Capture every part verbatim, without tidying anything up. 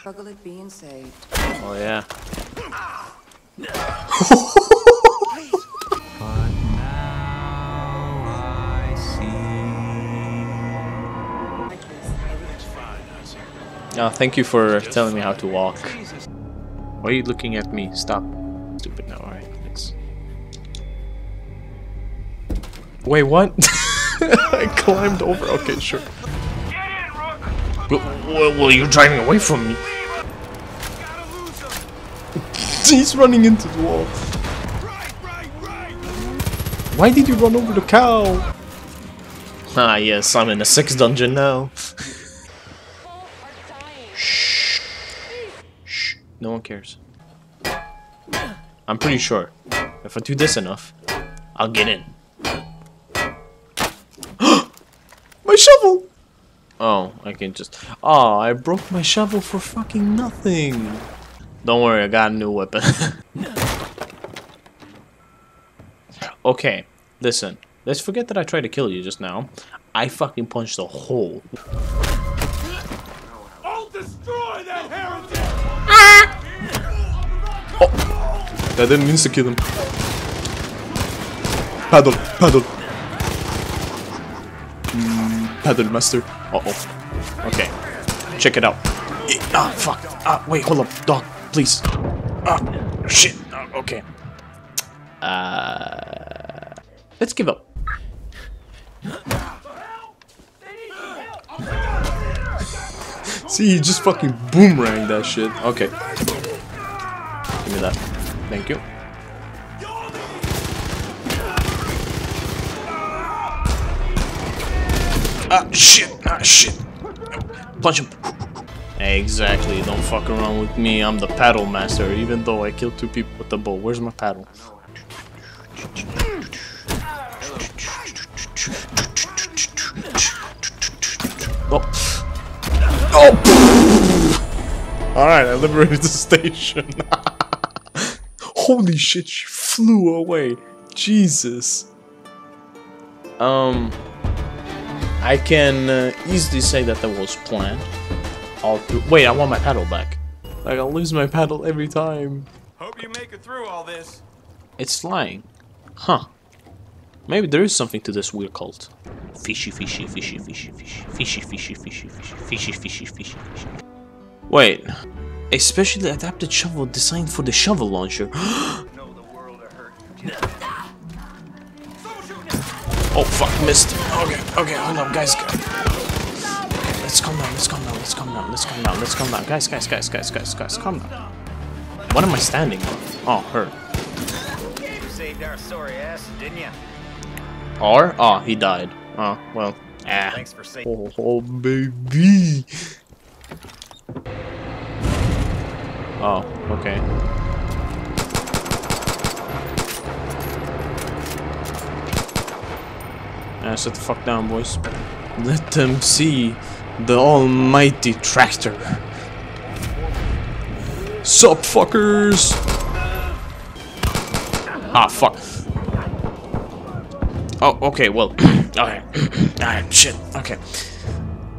Struggle at being saved. Oh yeah. But now I see. Oh, thank you for telling me how to walk. Why are you looking at me? Stop. Stupid now, alright, thanks. Wait, what? I climbed over. Okay, sure. Well, you're driving away from me. He's running into the wall. Why did you run over the cow? Ah, yes, I'm in a sixth dungeon now. Shh. Shh. No one cares. I'm pretty sure. If I do this enough, I'll get in. My shovel! Oh, I can just... Oh, I broke my shovel for fucking nothing. Don't worry, I got a new weapon. Okay, listen. Let's forget that I tried to kill you just now. I fucking punched a hole. I'll destroy that heritage! Ah! Oh, that didn't mean to kill him. Paddle, paddle. Mm, paddle, master. Uh oh. Okay. Check it out. It, ah, fuck. Ah, wait, hold up, dog. Please. Ah, shit. Ah, okay. Uh, let's give up. See, he just fucking boomerang that shit. Okay. Give me that. Thank you. Ah, shit. Ah, shit. Punch him. Exactly, don't fuck around with me, I'm the paddle master, even though I killed two people with the bow. Where's my paddle? Oh! Oh! Alright, I liberated the station. Holy shit, she flew away. Jesus. Um... I can uh, easily say that that was planned. All through. Wait, I want my paddle back. Like, I'll lose my paddle every time. Hope you make it through all this. It's flying. Huh. Maybe there is something to this weird cult. Fishy, fishy, fishy, fishy, fishy, fishy, fishy, fishy, fishy, fishy, fishy, fishy, fishy. Wait. A specially adapted shovel designed for the shovel launcher. Oh, fuck, missed. Okay, okay, hold on, guys. Let's calm down, let's calm down, let's calm down, let's calm down, let's calm down. Guys, guys, guys, guys, guys, guys, calm down. What am I standing on? Oh, her. You saved our sorry ass, didn't you? Or? Oh, he died. Oh, well. Ah. Thanks for saving. Oh, oh, baby. Oh, okay. Ah, sit the fuck down, boys. Let them see. The almighty tractor. Sup, fuckers! Ah, fuck. Oh, okay, well. Alright. Alright, shit. Okay.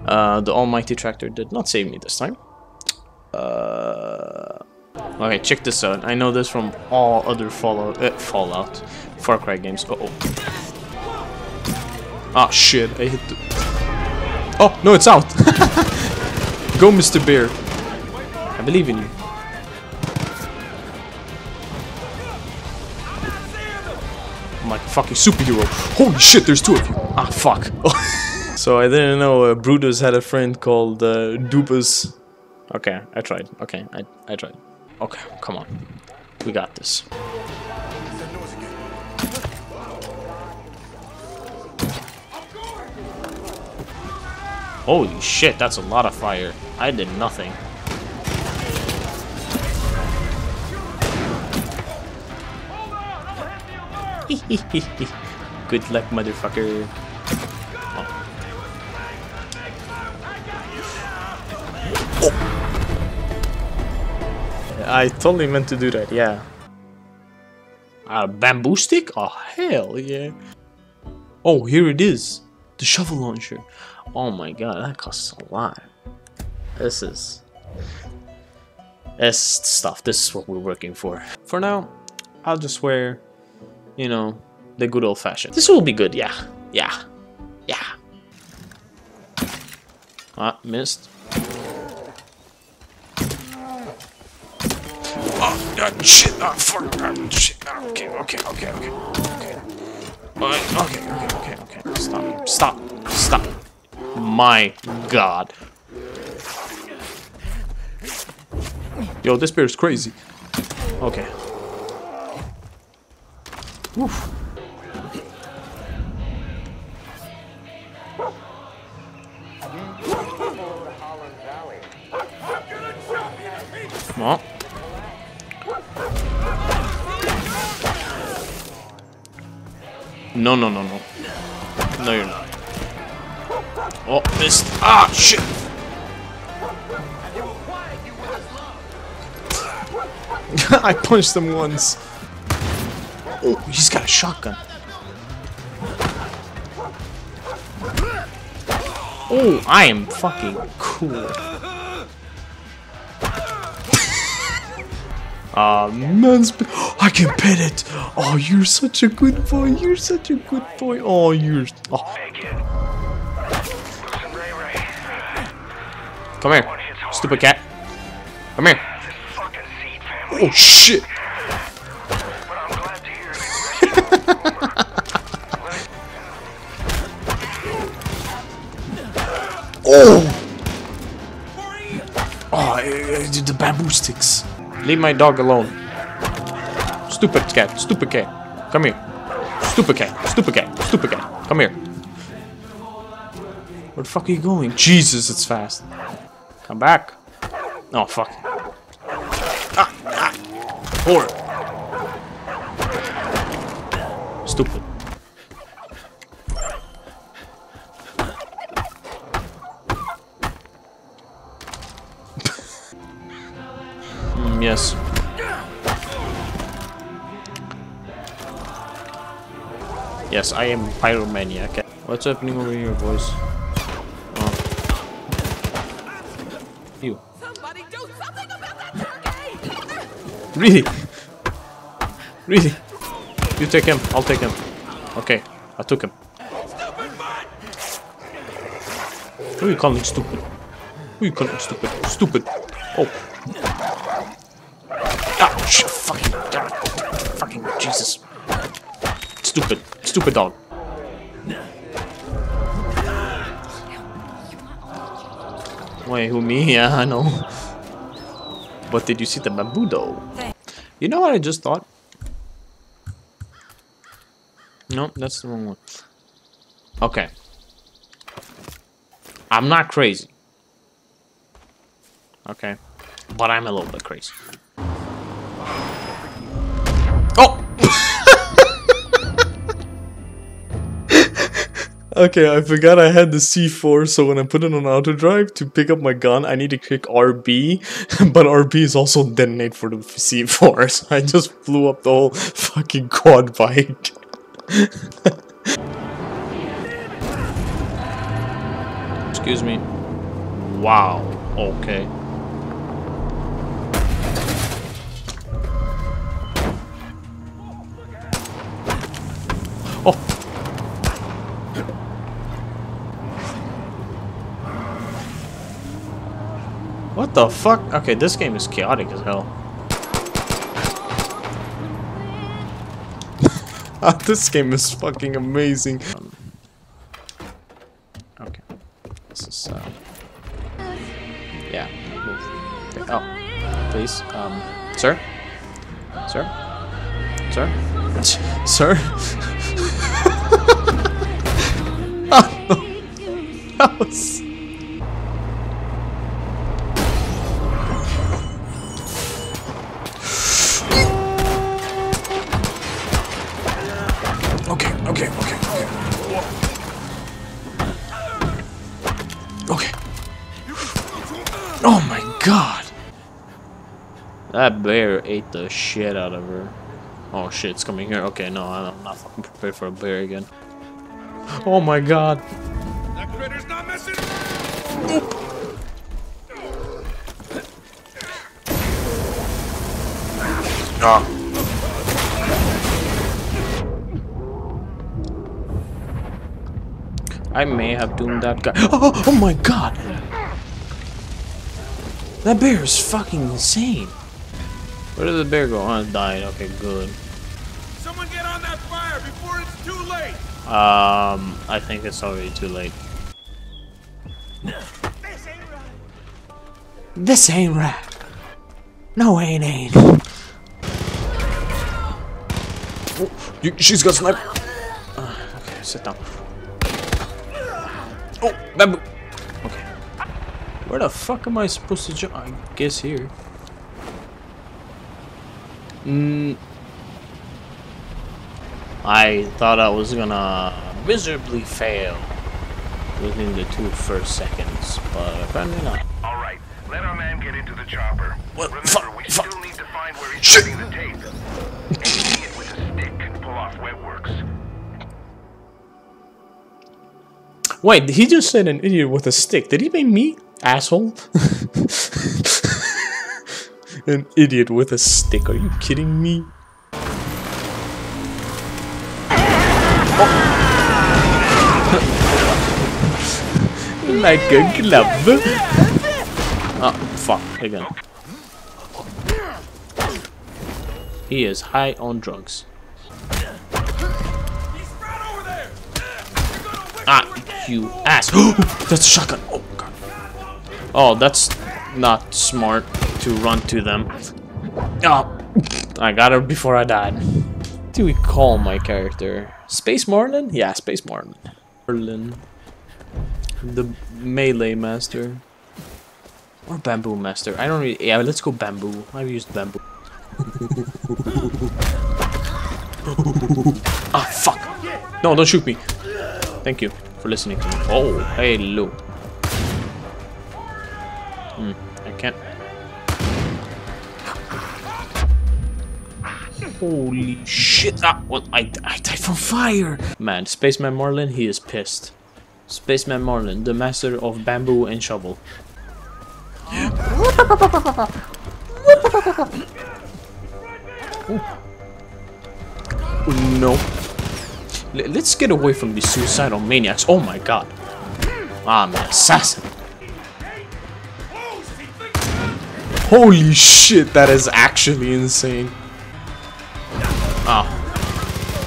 Uh, the almighty tractor did not save me this time. Uh... Okay, check this out. I know this from all other Fallout... Uh, Fallout. Far Cry games. Uh oh. Ah, shit. I hit the... Oh, no, it's out! Go, Mister Bear. I believe in you. I'm like a fucking superhero. Holy shit, there's two of you. Ah, fuck. So I didn't know uh, Brutus had a friend called uh, Dupus. Okay, I tried. Okay, I, I tried. Okay, come on. We got this. Holy shit, that's a lot of fire. I did nothing. Good luck, motherfucker. Oh. Oh. I totally meant to do that, yeah. A bamboo stick? Oh, hell yeah. Oh, here it is. The shovel launcher. Oh my god, that costs a lot. This is... This stuff, this is what we're working for. For now, I'll just wear, you know, the good old fashioned. This will be good, yeah. Yeah. Yeah. Ah, missed. Oh, ah, shit. Ah, fuck. Ah, shit. Ah, okay, okay, okay, okay. Okay. Uh, okay, okay, okay, okay. Stop. Stop. Stop. My god. Yo, this bear is crazy. Okay. Oof. Well. No, no, no, no. No, you're not. Oh, missed. Ah, shit. I punched him once. Oh, he's got a shotgun. Oh, I am fucking cool. Ah, uh, man's. I can pet it. Oh, you're such a good boy. You're such a good boy. Oh, you're. Oh. Come here, stupid cat. Come here. Oh shit! Oh! Oh, I, I did the bamboo sticks. Leave my dog alone. Stupid cat, stupid cat. Come here. Stupid cat, stupid cat, stupid cat. Come here. Where the fuck are you going? Jesus, it's fast. Come back. Oh, fuck. Ah, ah. Or stupid. mm, yes. Yes, I am pyromaniac. What's happening over here, boys? Oh. You. Really? Really? You take him, I'll take him. Okay, I took him. Who are you calling stupid? Who are you calling stupid? Stupid! Oh! Ah! Shit! Fucking! God. Fucking Jesus! Stupid! Stupid dog! Wait, who me? Yeah, I know. But did you see the bamboo though? You know what I just thought? No, that's the wrong one. Okay. I'm not crazy. Okay. But I'm a little bit crazy. Oh! Okay, I forgot I had the C four, so when I put it on auto drive to pick up my gun, I need to click R B, but R B is also detonate for the C four, so I just blew up the whole fucking quad bike. Excuse me. Wow, okay. Oh! What the fuck? Okay, this game is chaotic as hell. This game is fucking amazing. Um, okay. This is, uh... yeah. Move. Oh. Please. Um... Sir? Sir? Sir? Sir? Oh, no. That was... Okay, okay, okay. Okay. Oh my god! That bear ate the shit out of her. Oh shit, it's coming here. Okay, no, I'm not fucking prepared for a bear again. Oh my god! That critter's not missing! Nope. not. I may have doomed that guy. Oh, oh my god! That bear is fucking insane. Where did the bear go? Oh, it died. Okay, good. Someone get on that fire before it's too late. Um, I think it's already too late. This ain't right. This ain't right. No, ain't ain't. Oh, you, she's got sniper. Uh, okay, sit down. Oh, that. Okay. Where the fuck am I supposed to jump? I guess here. Mm. I thought I was gonna miserably fail within the two first seconds, but apparently not. All right, let our man get into the chopper. What? Remember, fuck, we fuck. still need to find where he's shooting the tape. Hitting it with a stick can pull off wet works. Wait, he just said an idiot with a stick. Did he mean me, asshole? An idiot with a stick. Are you kidding me? Oh. Like a glove. Oh, fuck. Again. He is high on drugs. Ah. You ass. That's a shotgun. Oh god. Oh, that's not smart to run to them. Oh, I got her before I died. What do we call my character? Space Marlin? Yeah, Space Marlin. Marlin. The melee master. Or bamboo master. I don't really. Yeah, let's go bamboo. I've used bamboo. Ah, fuck. No, don't shoot me. Thank you for listening to me. Oh, hello. Hmm, I can't. Holy shit. Ah, what? I, I died from fire. Man, Spaceman Marlin, he is pissed. Spaceman Marlin, the master of bamboo and shovel. Oh, no. Let's get away from these suicidal maniacs. Oh my god. I'm an assassin. Holy shit, that is actually insane. Oh.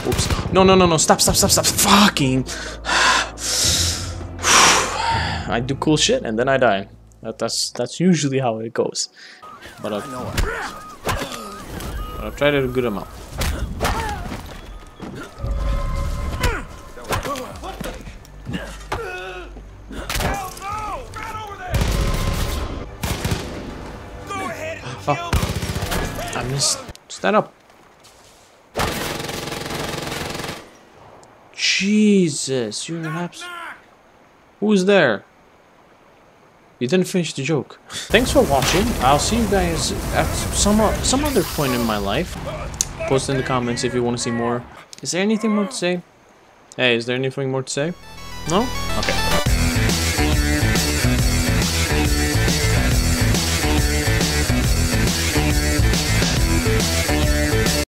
Oops. No, no, no, no. Stop, stop, stop, stop. Fucking. I do cool shit and then I die. That, that's that's usually how it goes. But I've, but I've tried it a good amount. Oh. I missed. Stand up. Jesus, you're an absolute. Who's there? You didn't finish the joke. Thanks for watching. I'll see you guys at some some other point in my life. Post in the comments if you want to see more. Is there anything more to say? Hey, is there anything more to say? No? Okay.